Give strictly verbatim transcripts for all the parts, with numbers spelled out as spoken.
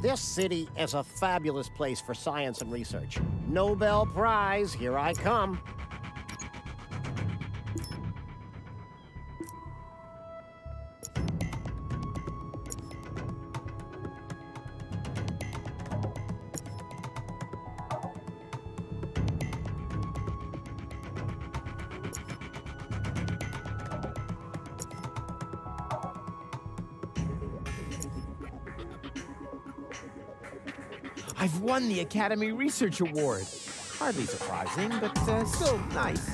This city is a fabulous place for science and research. Nobel Prize, here I come. I've won the Academy Research Award. Hardly surprising, but uh, still nice.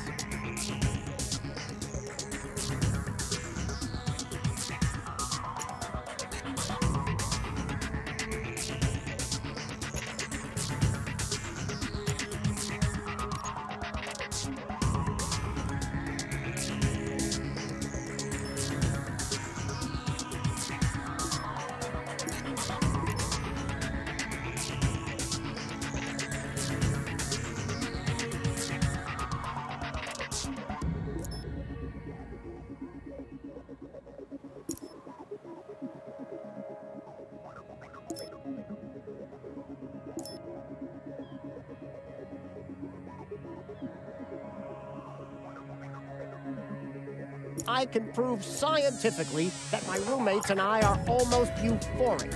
I can prove scientifically that my roommates and I are almost euphoric.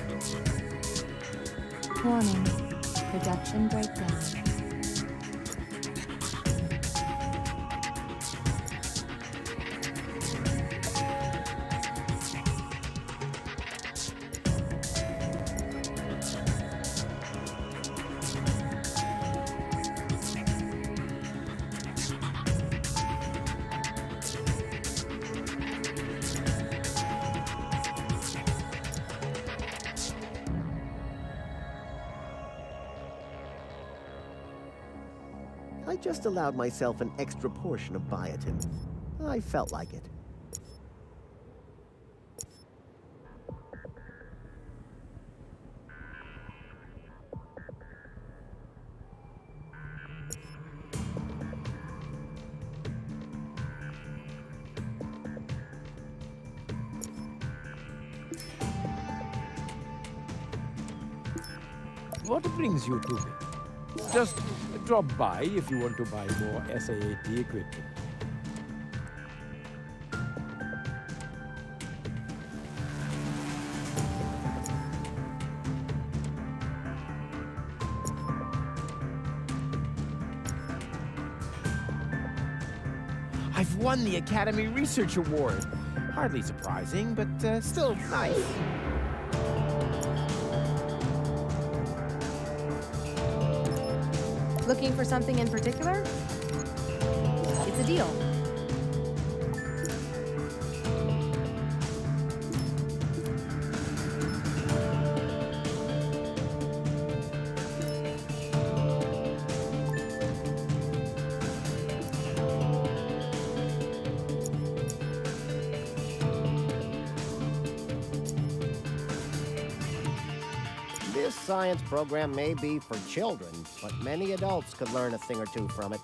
Warning, production breakdown. I just allowed myself an extra portion of biotin. I felt like it. What brings you to me? Just drop by if you want to buy more S A A T equipment. I've won the Academy Research Award. Hardly surprising, but uh, still nice. Looking for something in particular? It's a deal. This science program may be for children, but many adults could learn a thing or two from it.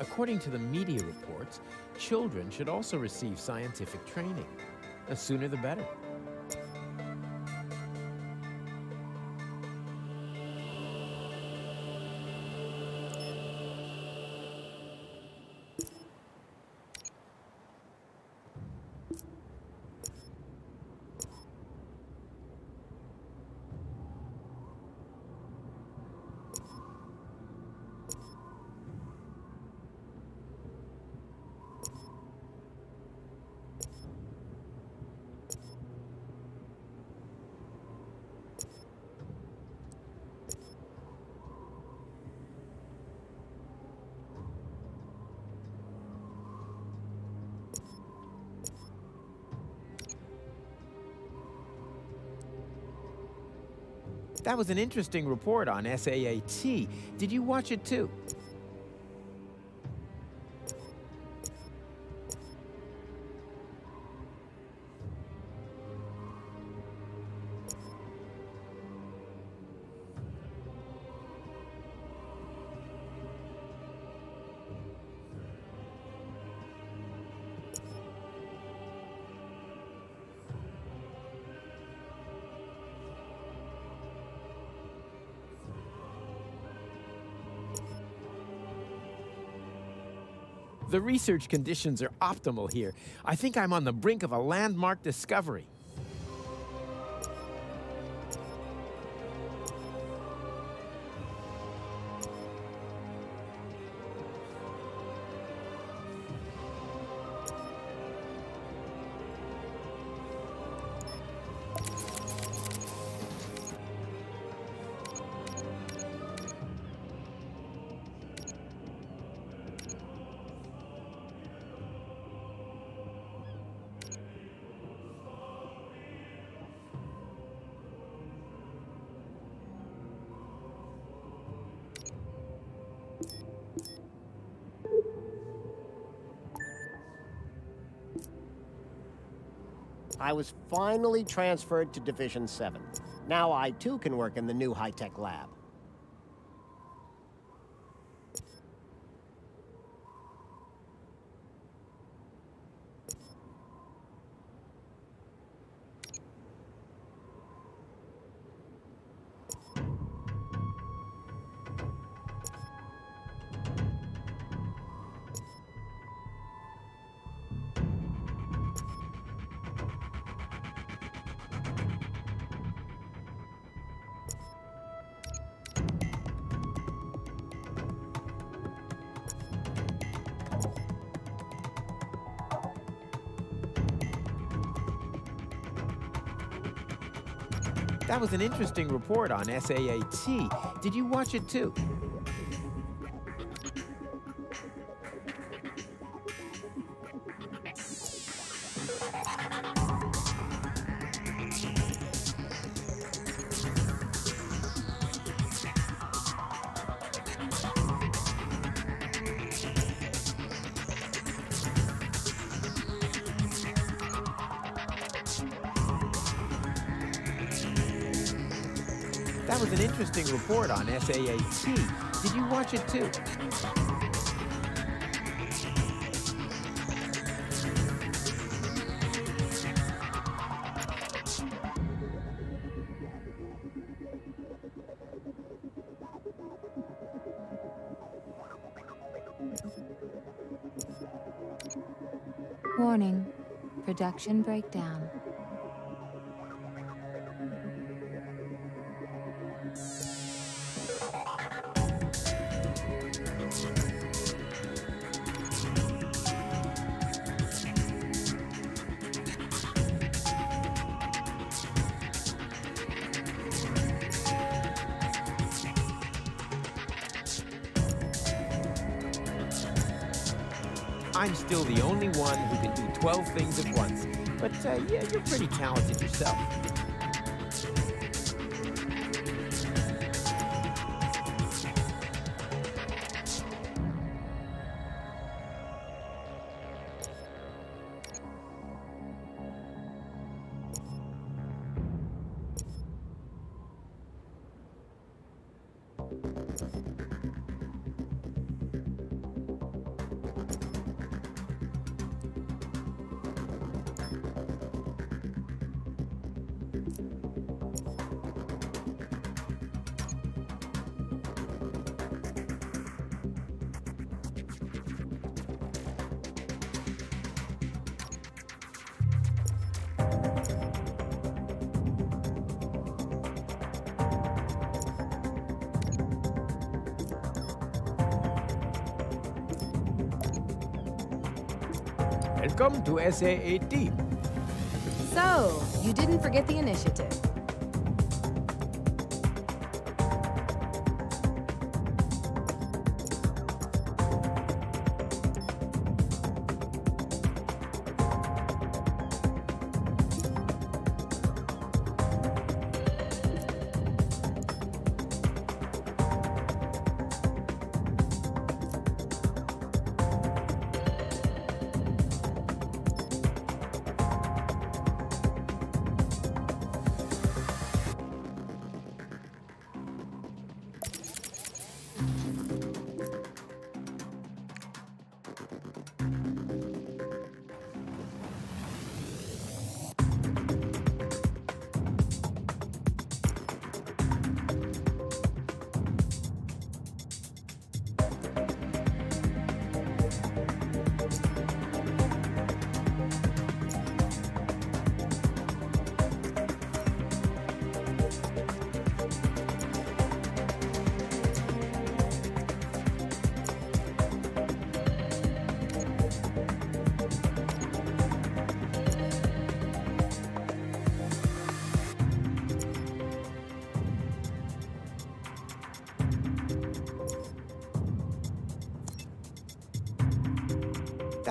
According to the media reports, children should also receive scientific training. The sooner the better. That was an interesting report on S A A T. Did you watch it too? The research conditions are optimal here. I think I'm on the brink of a landmark discovery. I was finally transferred to Division seven. Now I, too, can work in the new high-tech lab. That was an interesting report on S A A T. Did you watch it too? That was an interesting report on S A A T. Did you watch it too? Warning, production breakdown. I'm still the only one who can do twelve things at once, but uh, yeah, you're pretty talented yourself. Welcome to S A A T. So, you didn't forget the initiative.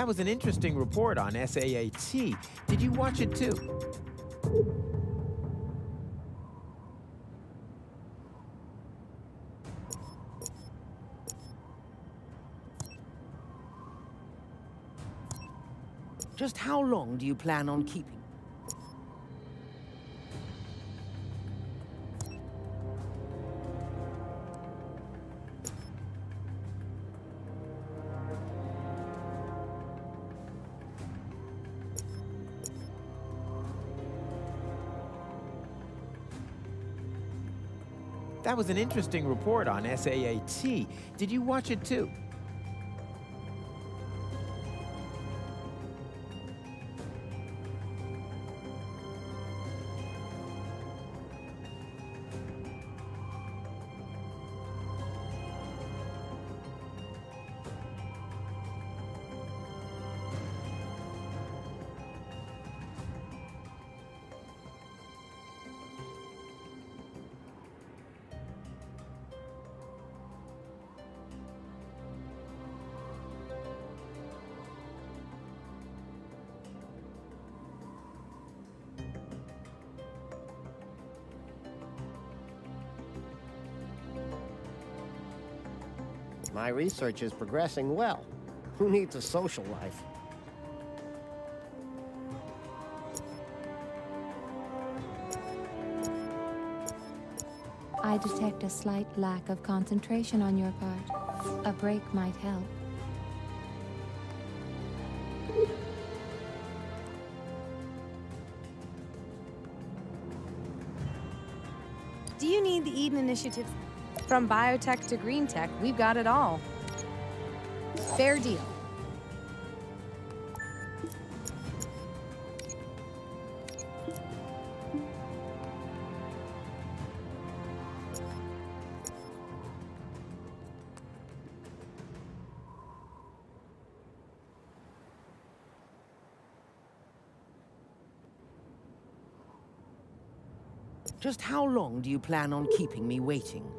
That was an interesting report on S A A T. Did you watch it too? Just how long do you plan on keeping? That was an interesting report on S A A T. Did you watch it too? My research is progressing well. Who needs a social life? I detect a slight lack of concentration on your part. A break might help. Do you need the Eden Initiative? From biotech to green tech, we've got it all. Fair deal. Just how long do you plan on keeping me waiting?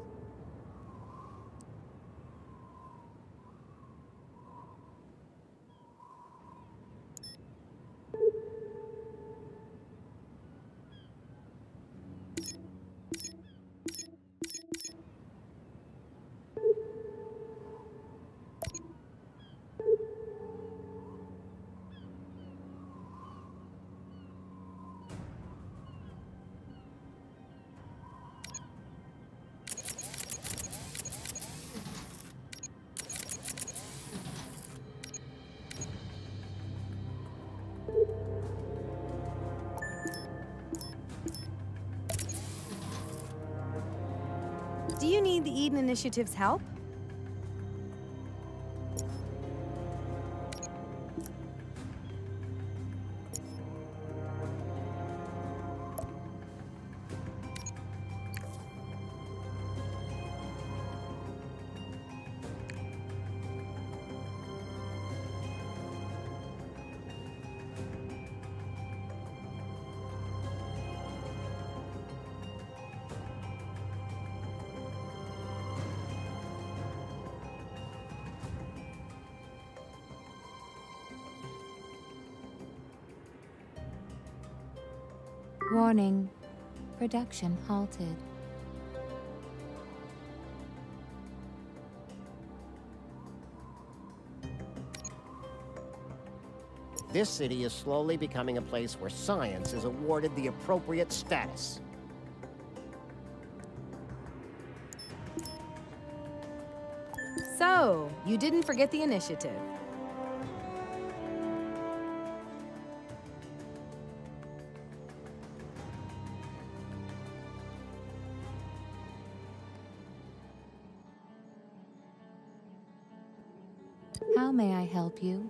Do you need the Eden Initiative's help? Warning. Production halted. This city is slowly becoming a place where science is awarded the appropriate status. So, you didn't forget the initiative. How may I help you?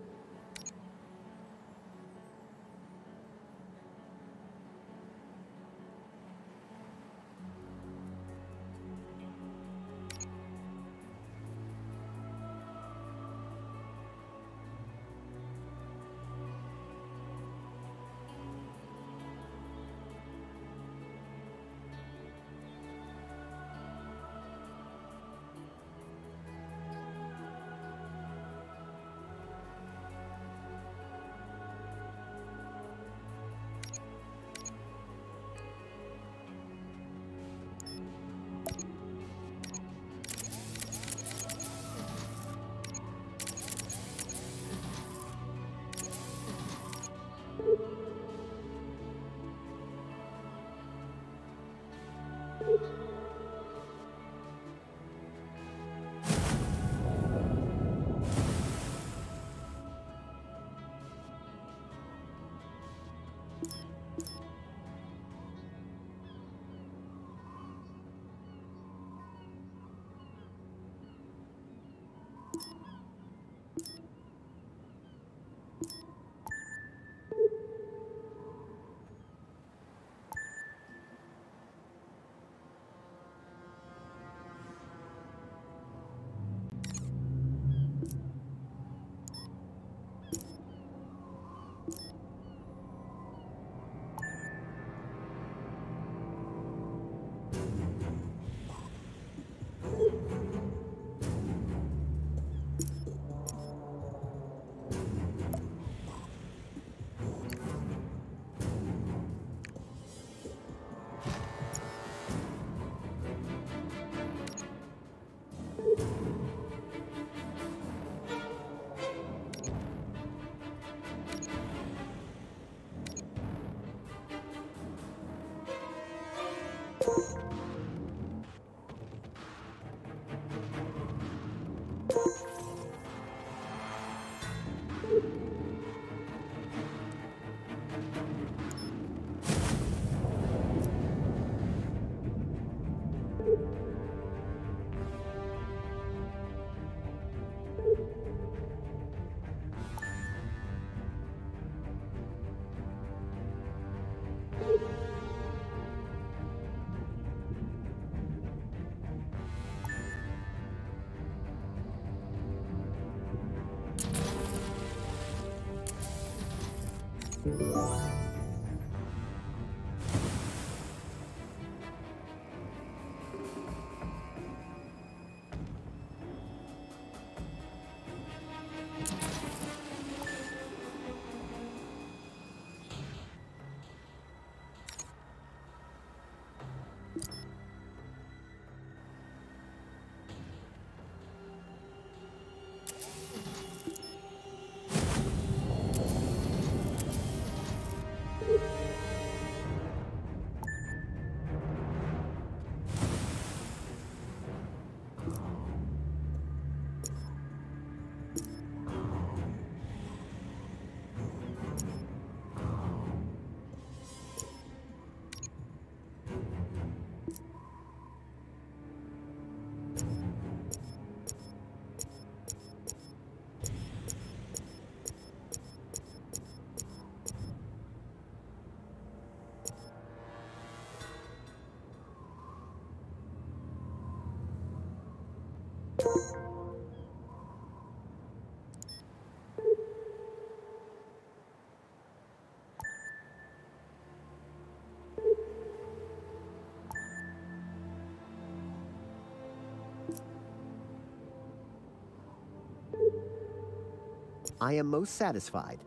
I am most satisfied,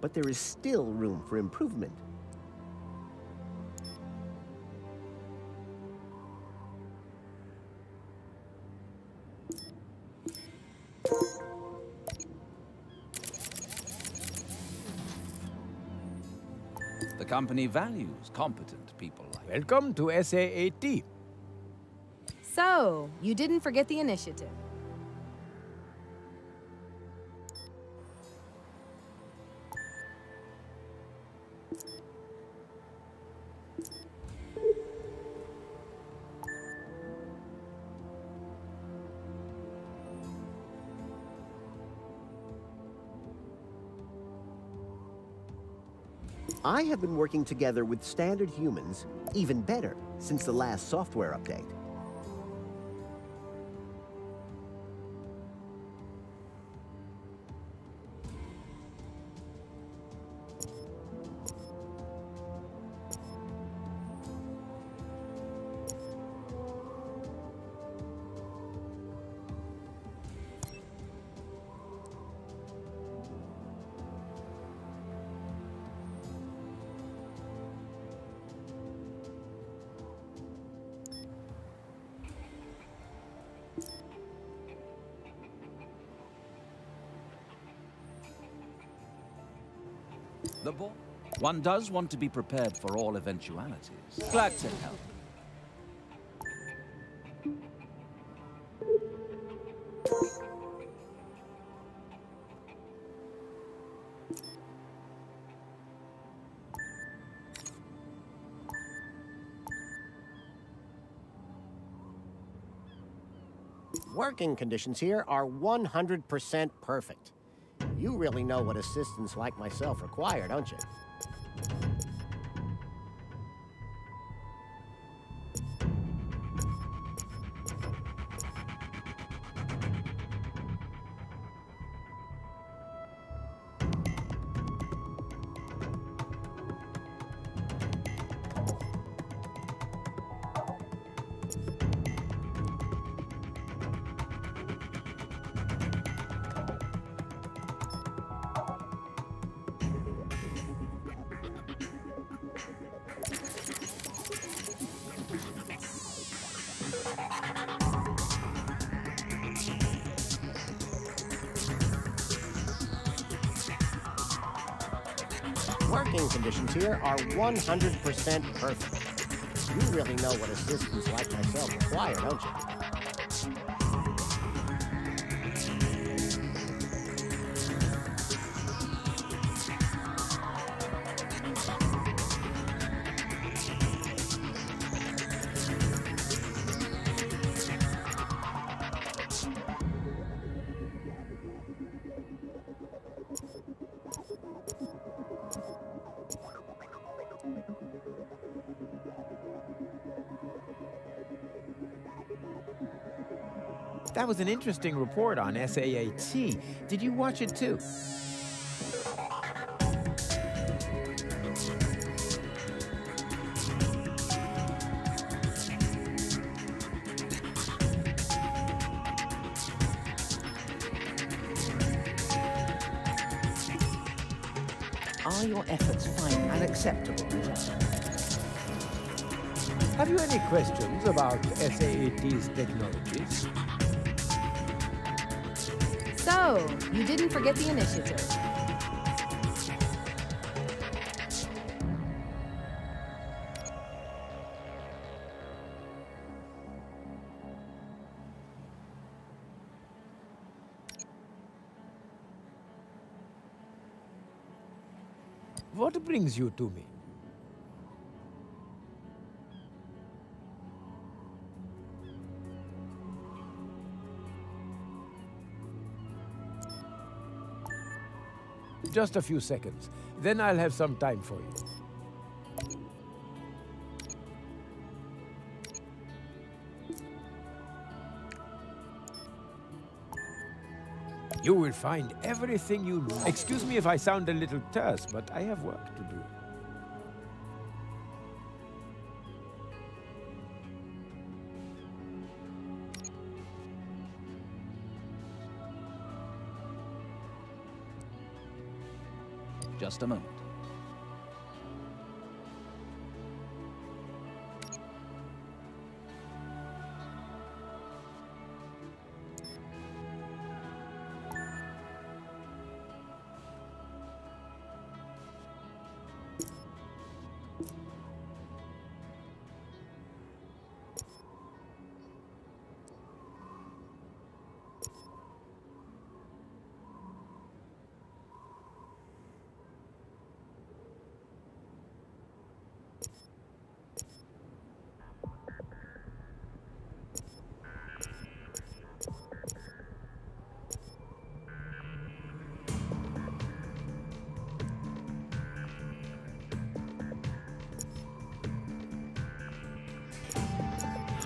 but there is still room for improvement. The company values competent people like you. Welcome to S A A T. So, you didn't forget the initiative. I have been working together with standard humans, even better, since the last software update. The ball. One does want to be prepared for all eventualities. Glad to help. Working conditions here are one hundred percent perfect. You really know what assistants like myself require, don't you? Working conditions here are one hundred percent perfect. You really know what assistants like myself require, don't you? That was an interesting report on S A A T. Did you watch it too? Are your efforts finding unacceptable? Have you any questions about S A A T's technologies? So, you didn't forget the initiative. What brings you to me? Just a few seconds, then I'll have some time for you. You will find everything you need. Excuse me if I sound a little terse, but I have work to do. Just a moment.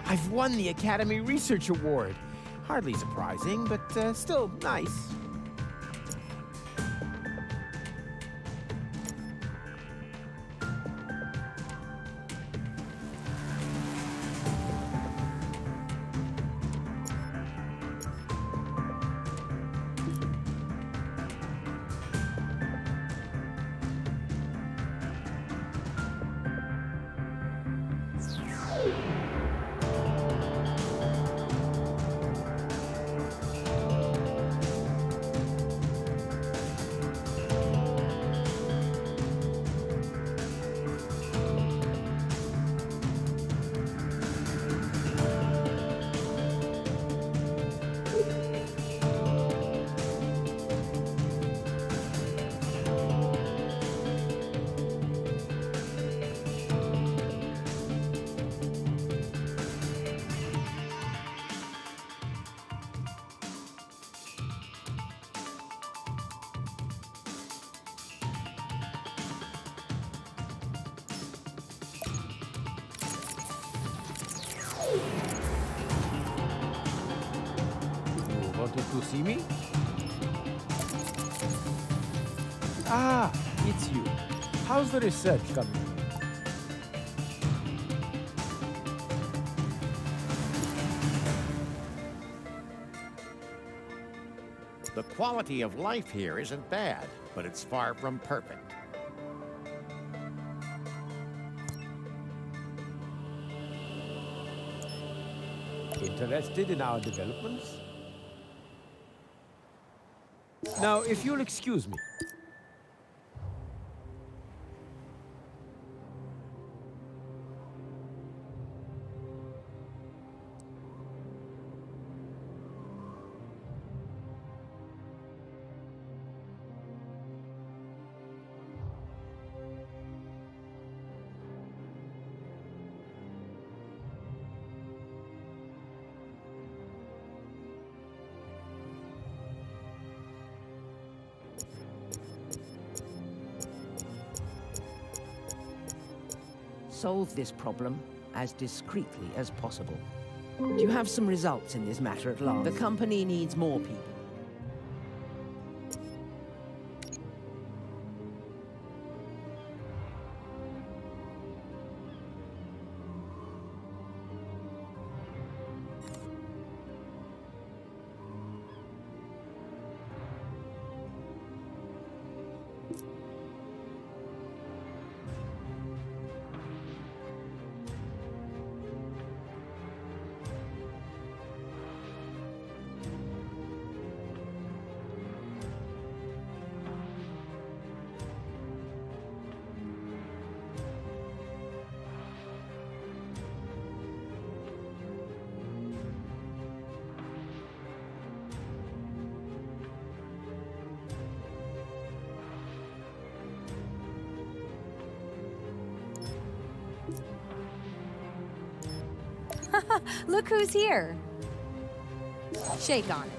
I've won the Academy Research Award. Hardly surprising, but uh, still nice. To see me? Ah, it's you. How's the research coming? The quality of life here isn't bad, but it's far from perfect. Interested in our developments? Now, if you'll excuse me. solve this problem as discreetly as possible. You have some results in this matter at last. The company needs more people. Look who's here. Shake on it.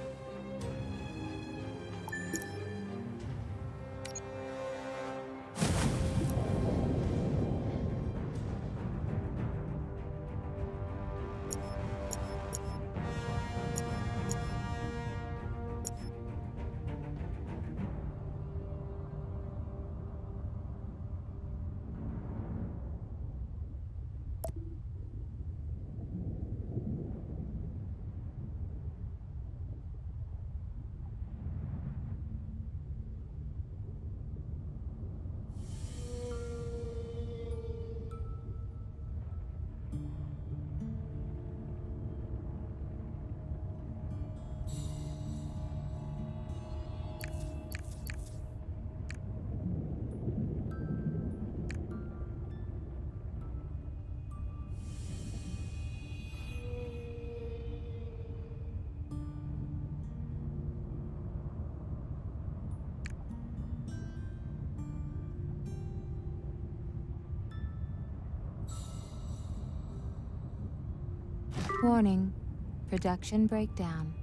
Warning, production breakdown.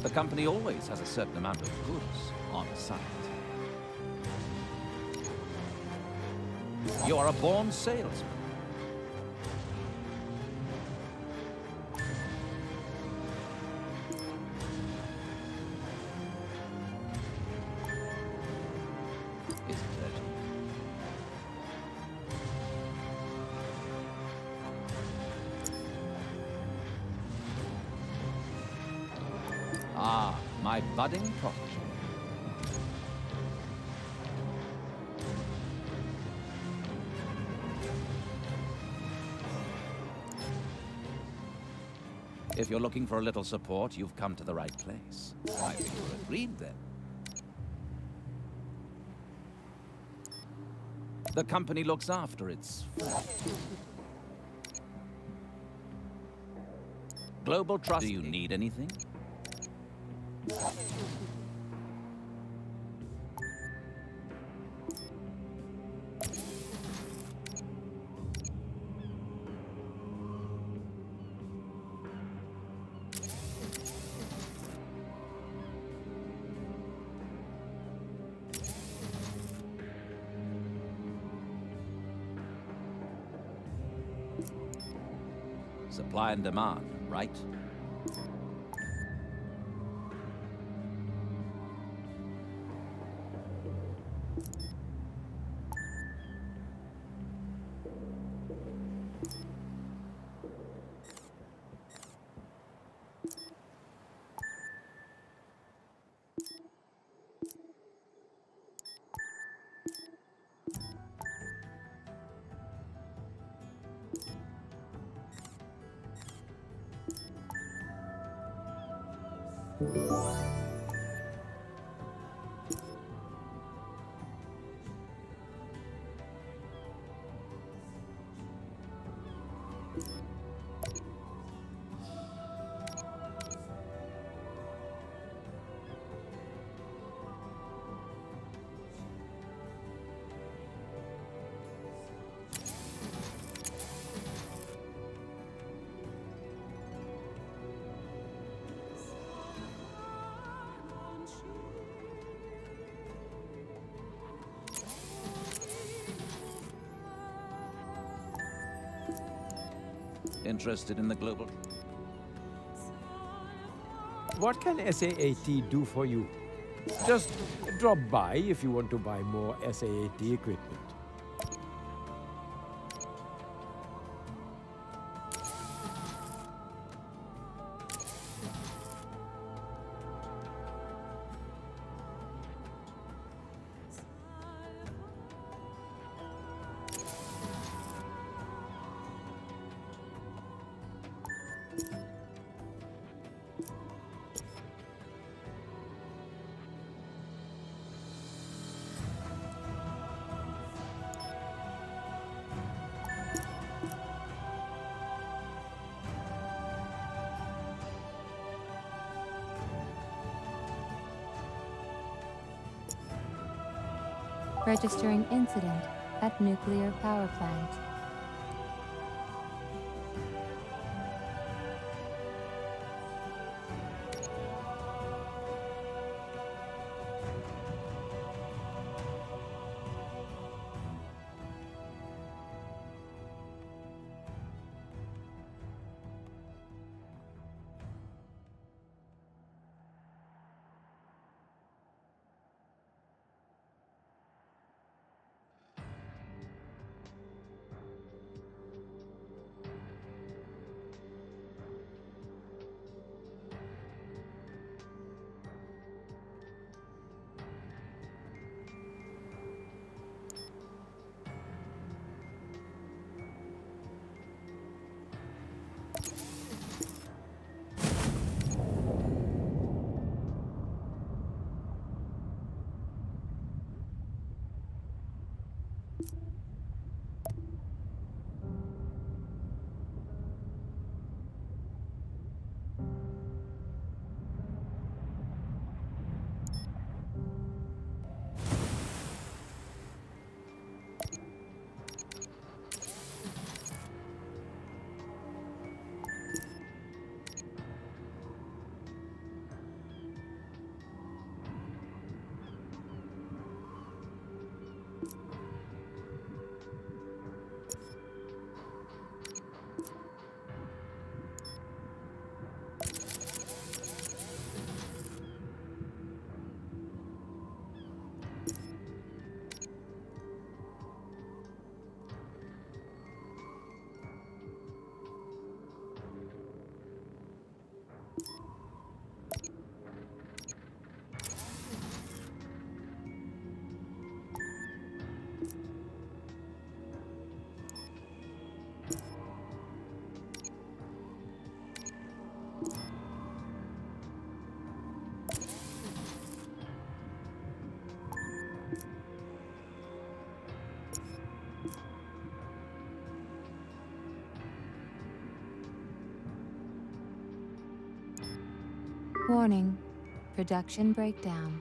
The company always has a certain amount of goods on site. You are a born salesman. My budding property. If you're looking for a little support, you've come to the right place. I think you agreed then. The company looks after its food. Global Trust. Do you need anything? Supply and demand, right? Interested in the global. What can S A A T do for you? Just drop by if you want to buy more S A A T equipment. Registering incident at nuclear power plant. Warning, production breakdown.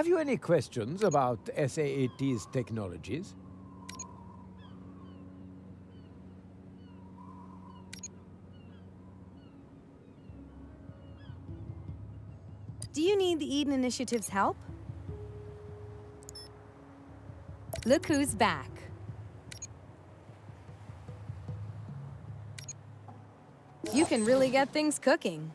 Have you any questions about S A A T's technologies? Do you need the Eden Initiative's help? Look who's back. You can really get things cooking.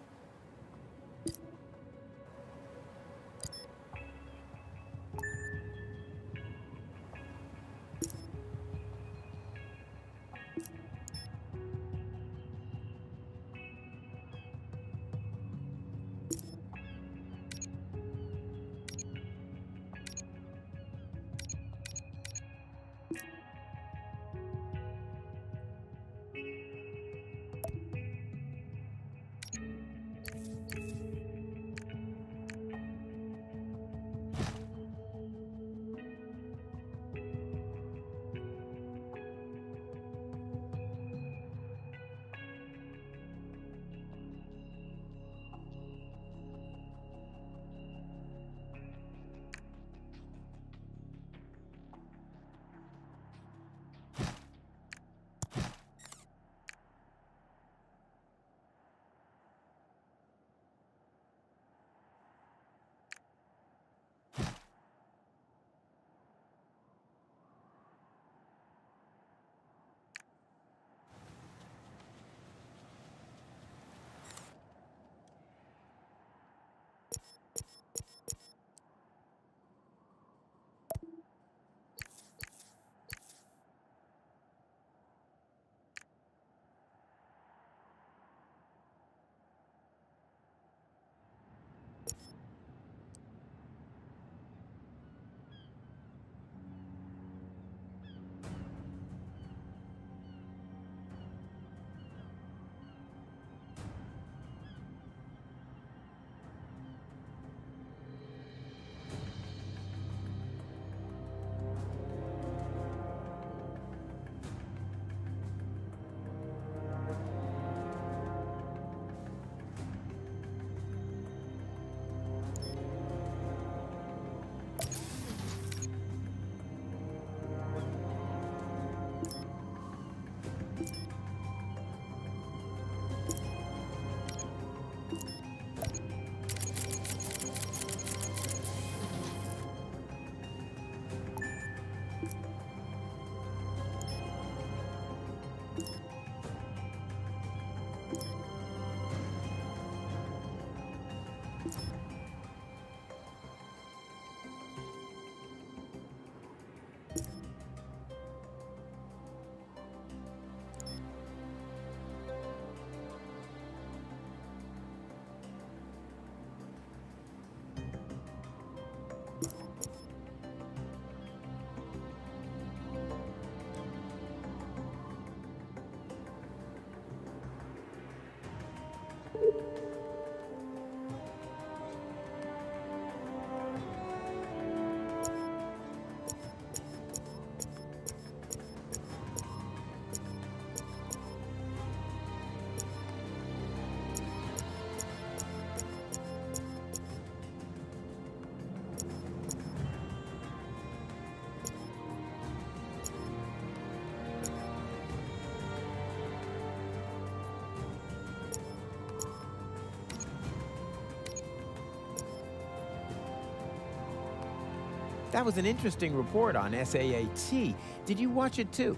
That was an interesting report on S A A T. Did you watch it too?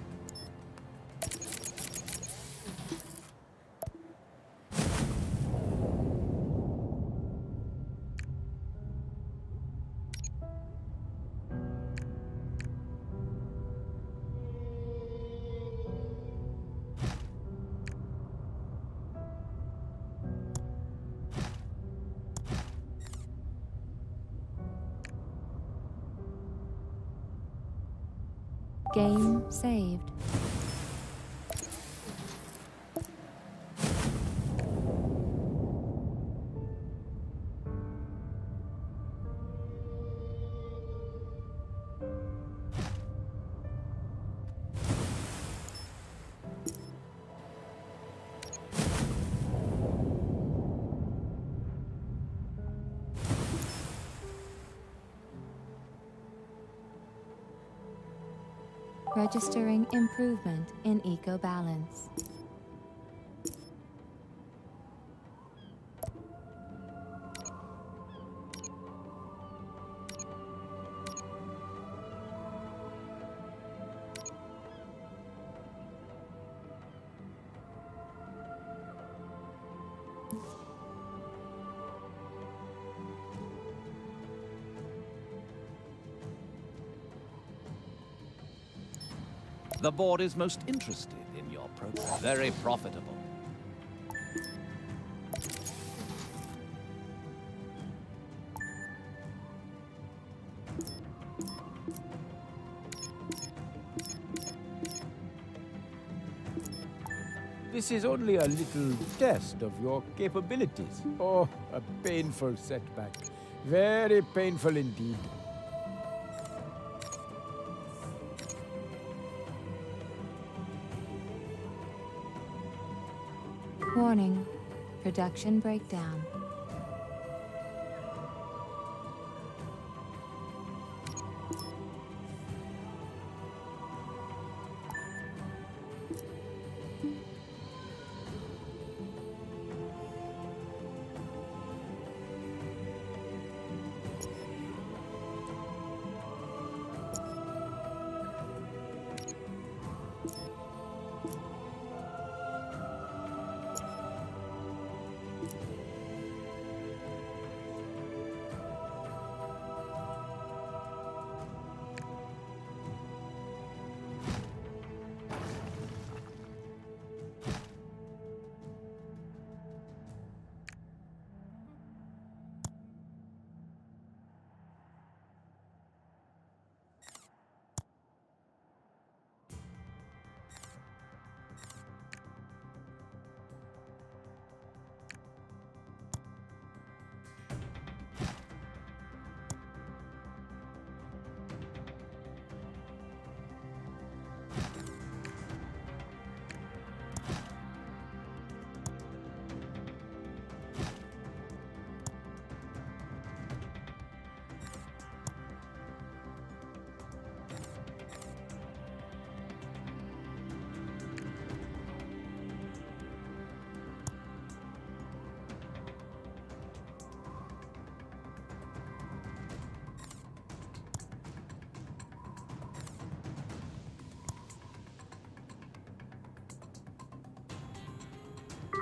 Game saved. registering improvement in eco-balance. The board is most interested in your program. Very profitable. This is only a little test of your capabilities. Oh, a painful setback. Very painful indeed. Warning, production breakdown.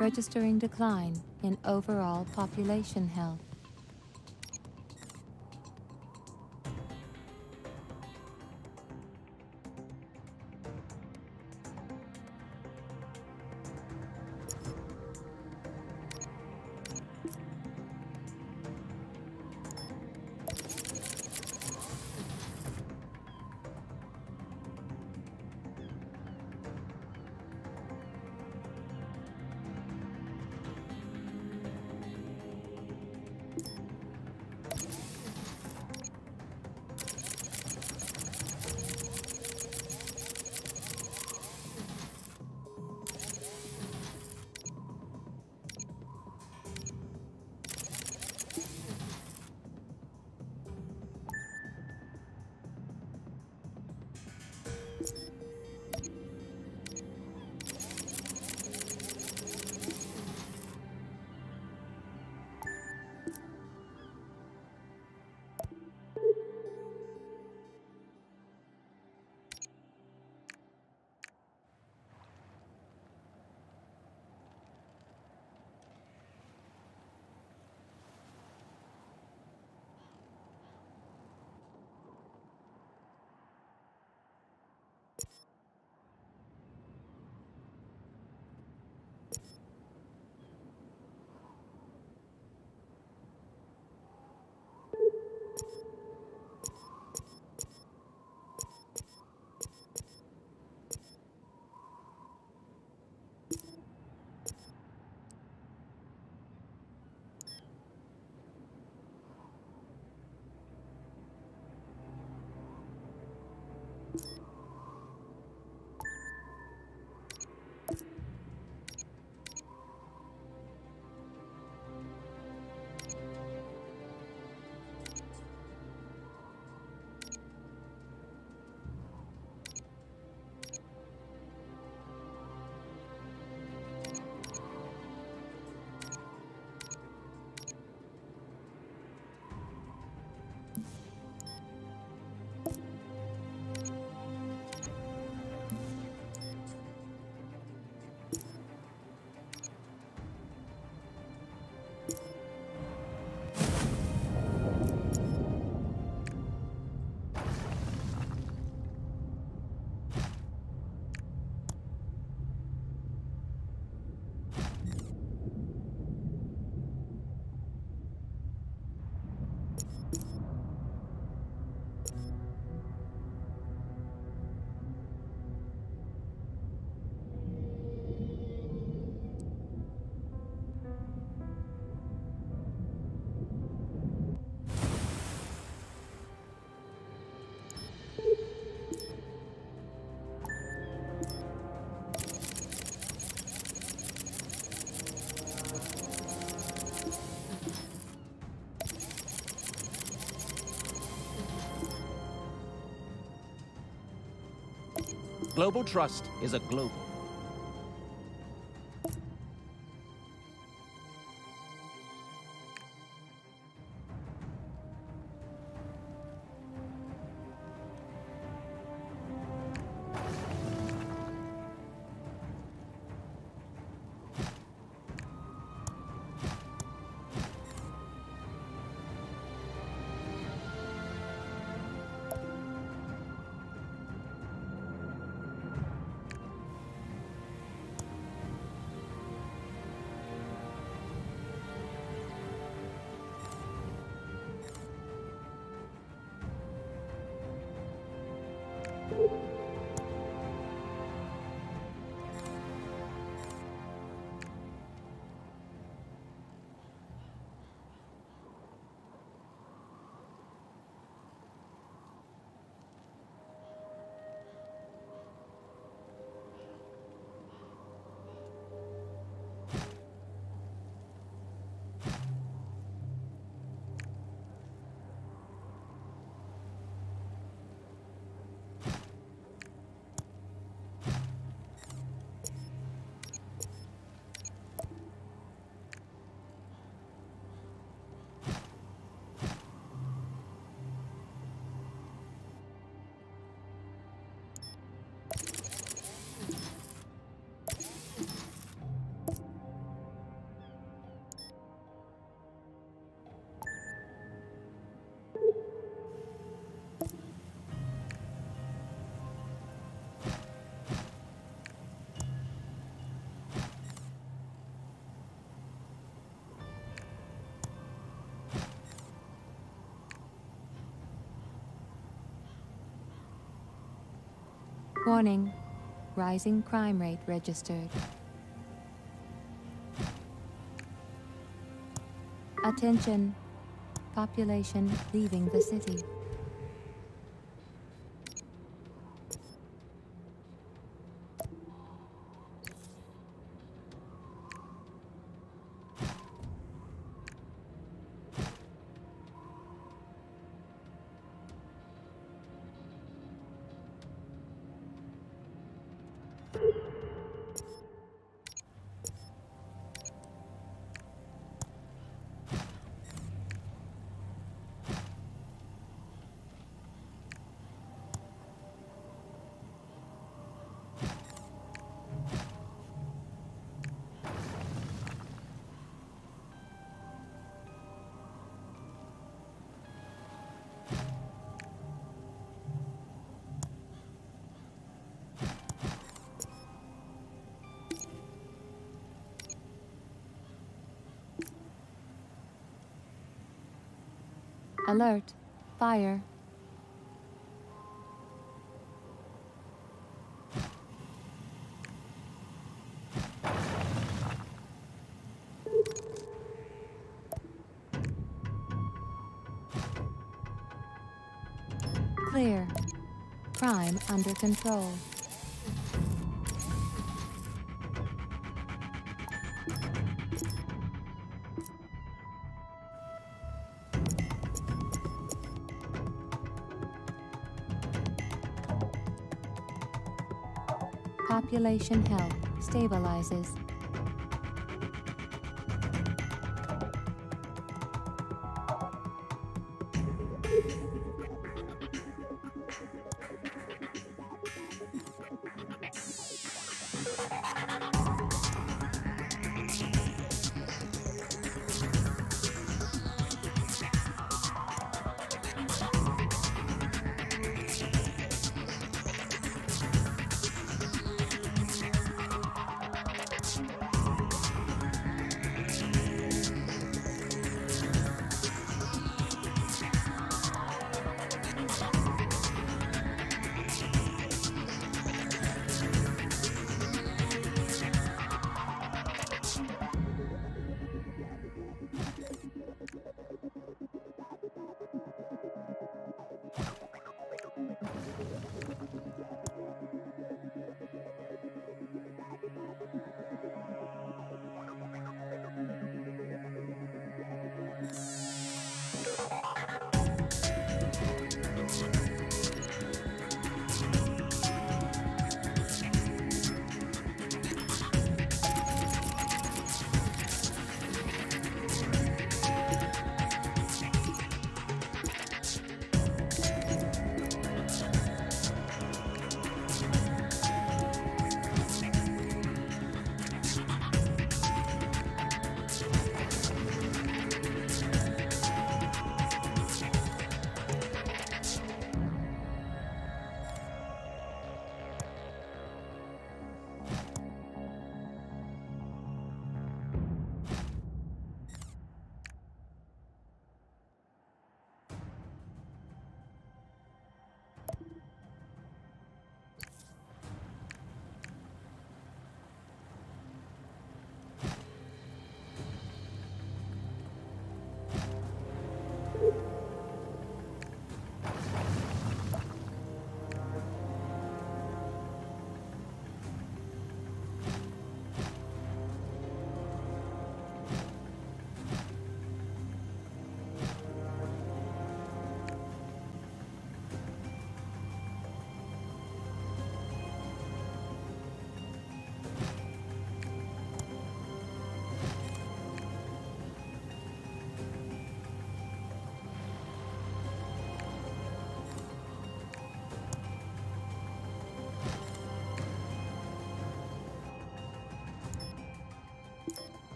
Registering decline in overall population health. Global Trust is a global. Warning. Rising crime rate registered. Attention. Population leaving the city. Alert! Fire! Clear! Crime under control. Population health stabilizes.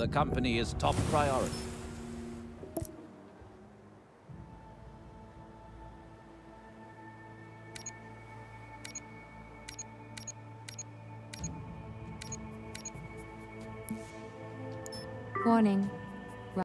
the company is top priority. Warning.